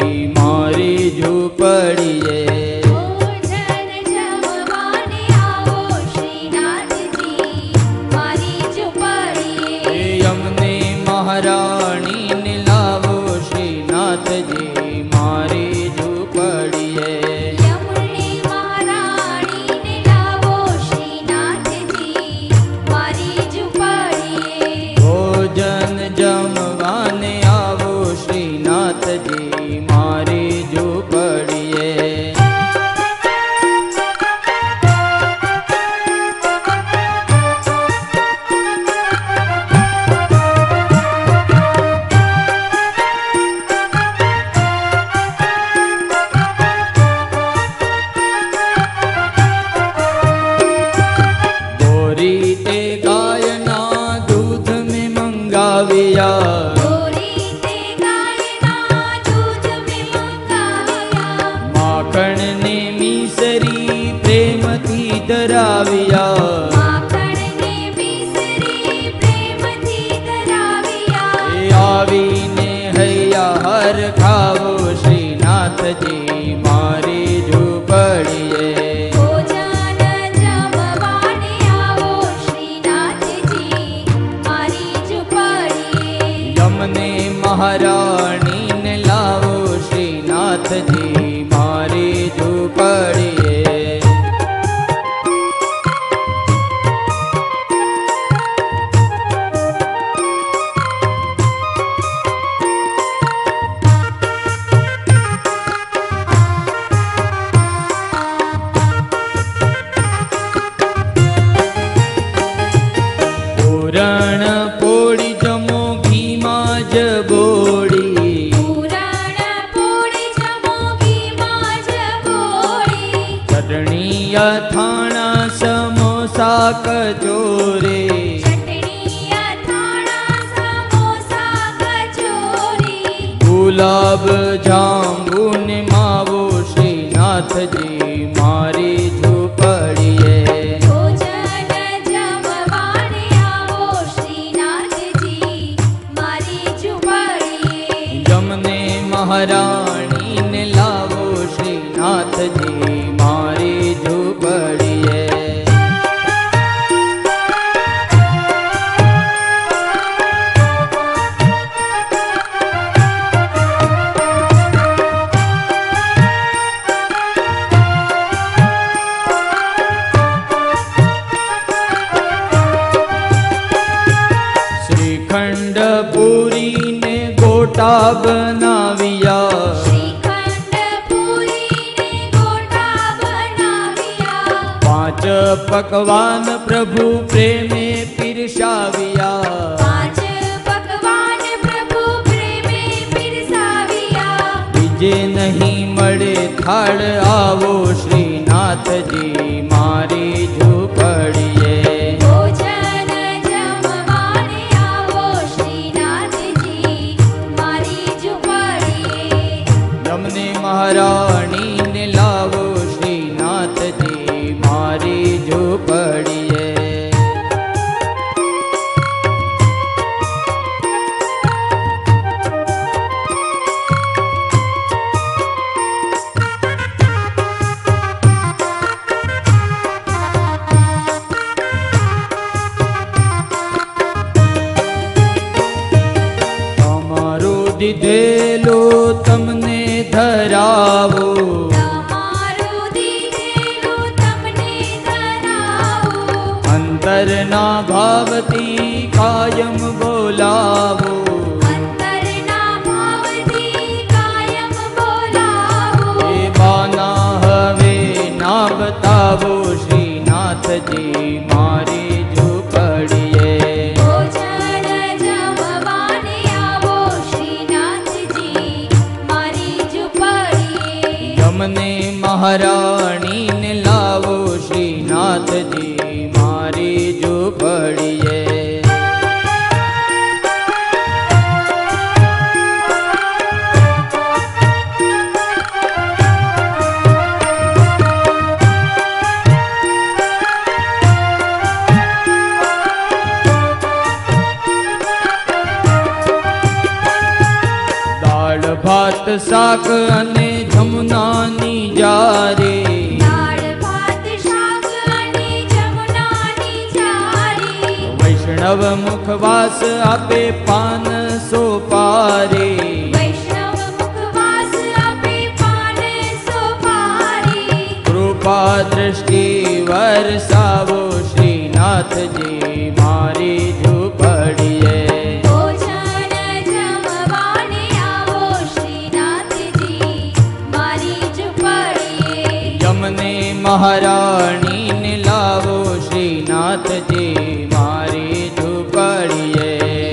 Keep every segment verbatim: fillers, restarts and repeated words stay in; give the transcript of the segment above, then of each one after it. मोरी झूपड़िए शाक अने जमुना नी जारे, दाल भात शाक अने जमुना नी जारे, वैष्णव मुखवास आपे पान सो पारे, वैष्णव मुखवास आपे पान सो पारे, कृपा दृष्टि वरसावो श्रीनाथ जी मारी झोपड़िए। महारानी ने लावो श्रीनाथ जी मारी झोपड़िए,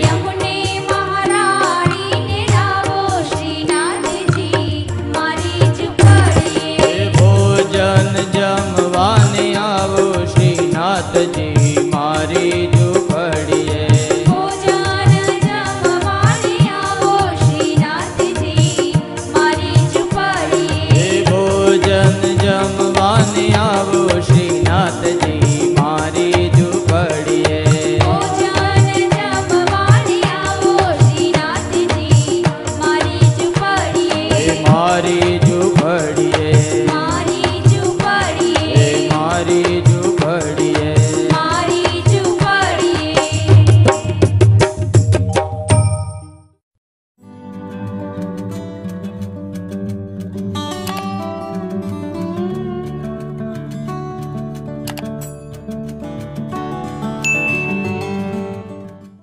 यमुने महारानी ने लावो श्रीनाथ जी मारी झोपड़िए, भोजन जमवाने आवो श्रीनाथ जी मारी झोपड़िए, भोजन जमवाने आवो श्रीनाथ जी मारी झोपड़िए, भोजन जमवाने आवो श्रीनाथ जी मारी झोपड़िए, भोजन जमवाने आवो श्रीनाथ जी मारी झोपड़िए, मारी